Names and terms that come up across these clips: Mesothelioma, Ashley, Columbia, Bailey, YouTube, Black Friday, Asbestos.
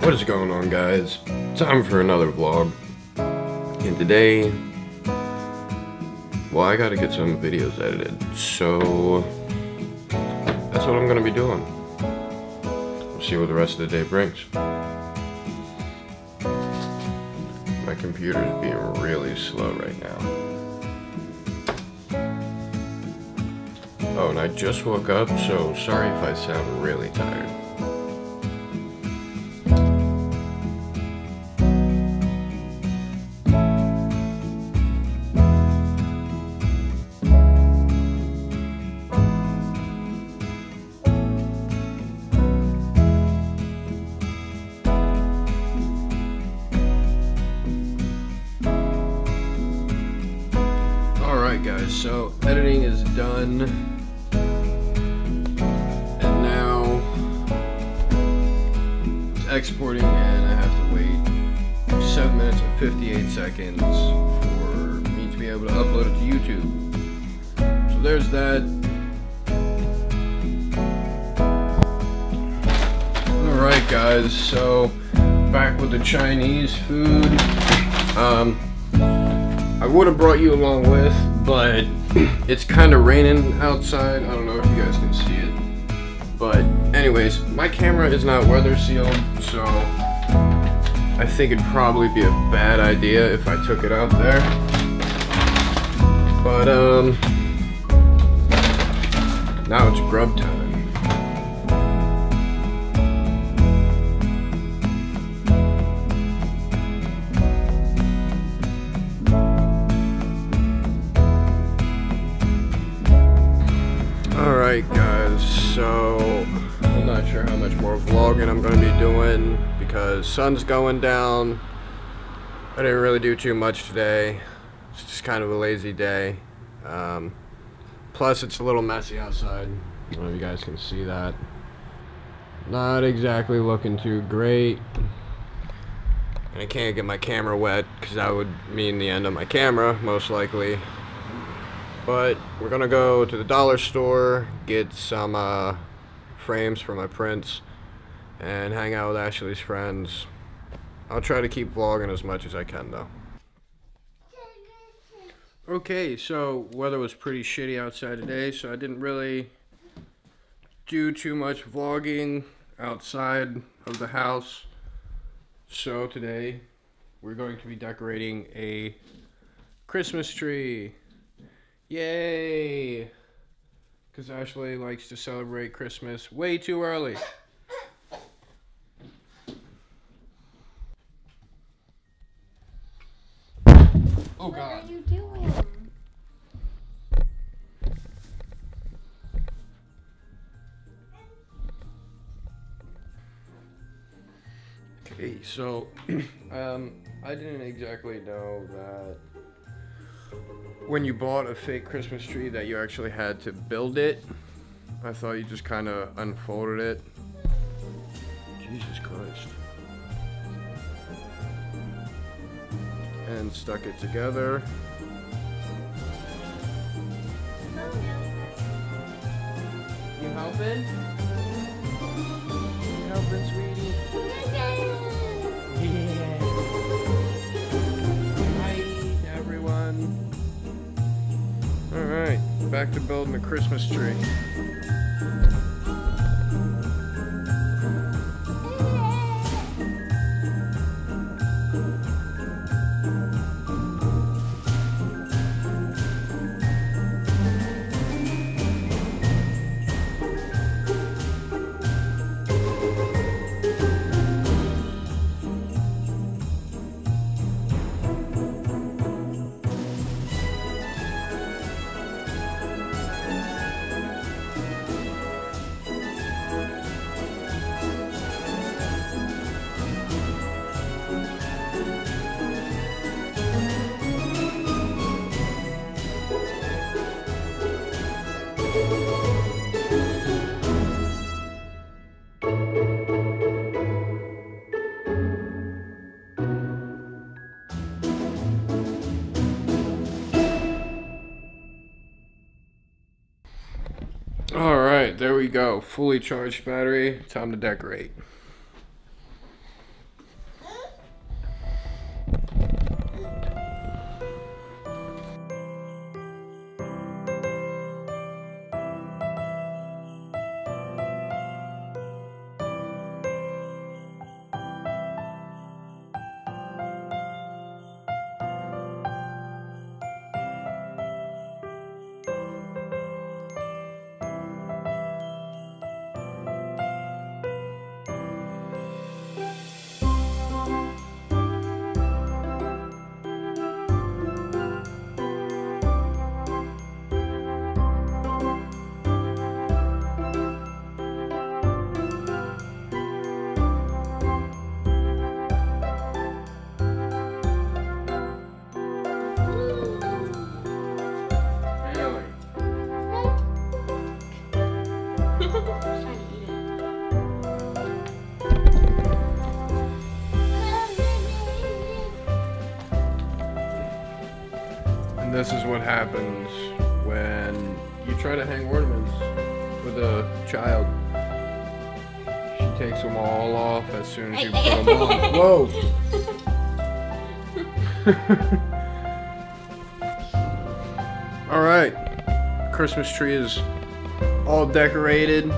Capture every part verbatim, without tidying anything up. What is going on, guys? Time for another vlog. And today, well, I gotta get some videos edited, so that's what I'm gonna be doing. We'll see what the rest of the day brings. My computer's being really slow right now. Oh, and I just woke up, so sorry if I sound really tired. Guys, so editing is done, and now it's exporting, and I have to wait seven minutes and fifty-eight seconds for me to be able to upload it to YouTube. So there's that. Alright guys, so back with the Chinese food. Um, I would have brought you along with, but it's kind of raining outside. I don't know if you guys can see it. But anyways, my camera is not weather sealed, so I think it'd probably be a bad idea if I took it out there. But um, now it's grub time. Alright guys, so I'm not sure how much more vlogging I'm going to be doing because sun's going down. I didn't really do too much today. It's just kind of a lazy day. Um, plus it's a little messy outside. I don't know if you guys can see that. Not exactly looking too great. And I can't get my camera wet because that would mean the end of my camera most likely. But we're gonna go to the dollar store, get some uh, frames for my prints, and hang out with Ashley's friends. I'll try to keep vlogging as much as I can though. Okay, so weather was pretty shitty outside today, so I didn't really do too much vlogging outside of the house. So today we're going to be decorating a Christmas tree. Yay! Because Ashley likes to celebrate Christmas way too early. Oh, what God. What are you doing? Okay, so um, I didn't exactly know that when you bought a fake Christmas tree that you actually had to build it. I thought you just kind of unfolded it. Jesus Christ. And stuck it together. You helping? You helping, sweetie? Yeah. Hi, everyone. Alright, back to building a Christmas tree. All right, there we go. Fully charged battery. Time to decorate. This is what happens when you try to hang ornaments with a child. She takes them all off as soon as you put them on. Whoa! Alright. Christmas tree is all decorated.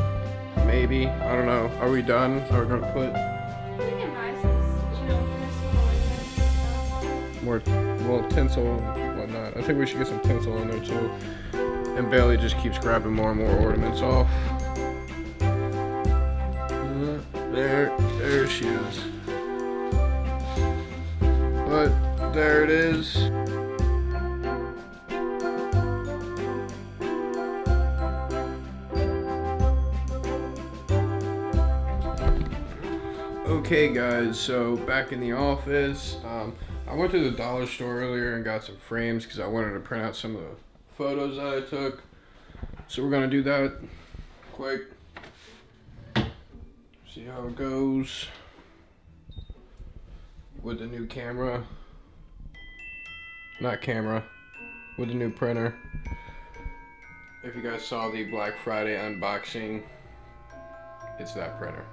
Maybe. I don't know. Are we done? Are we going to put... We can buy some, you know, more tinsel. More, well, tinsel... I think we should get some tinsel in there too. And Bailey just keeps grabbing more and more ornaments off. There, there she is. But there it is. Okay guys, so back in the office. Um, I went to the dollar store earlier and got some frames because I wanted to print out some of the photos that I took. So we're going to do that quick. See how it goes with the new camera. Not camera. With the new printer. If you guys saw the Black Friday unboxing, it's that printer.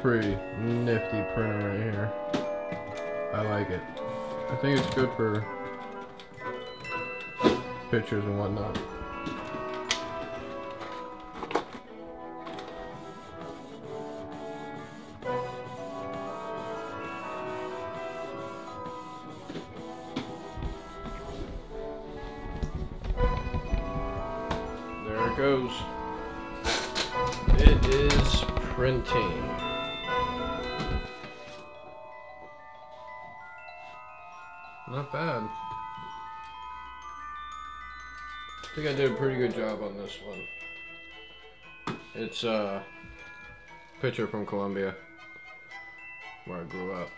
Pretty nifty printer right here. I like it. I think it's good for pictures and whatnot. There it goes. It is printing. Not bad. I think I did a pretty good job on this one. It's a picture from Columbia, where I grew up.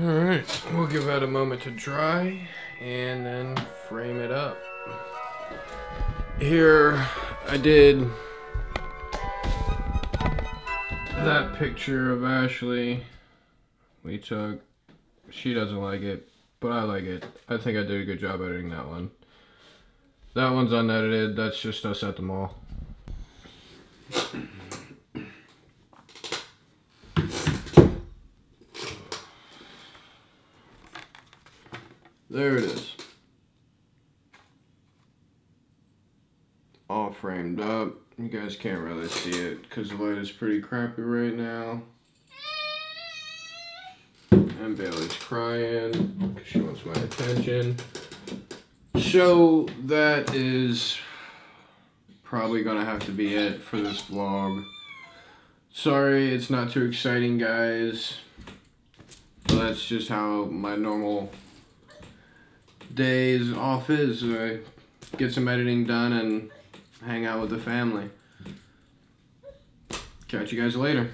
Alright, we'll give that a moment to dry and then frame it up. Here I did that picture of Ashley we took. She doesn't like it, but I like it. I think I did a good job editing that one. That one's unedited. That's just us at the mall. There it is. All framed up. You guys can't really see it because the light is pretty crappy right now. And Bailey's crying because she wants my attention. So that is probably going to have to be it for this vlog. Sorry, it's not too exciting, guys. But that's just how my normal days off is. I get some editing done and hang out with the family. Catch you guys later.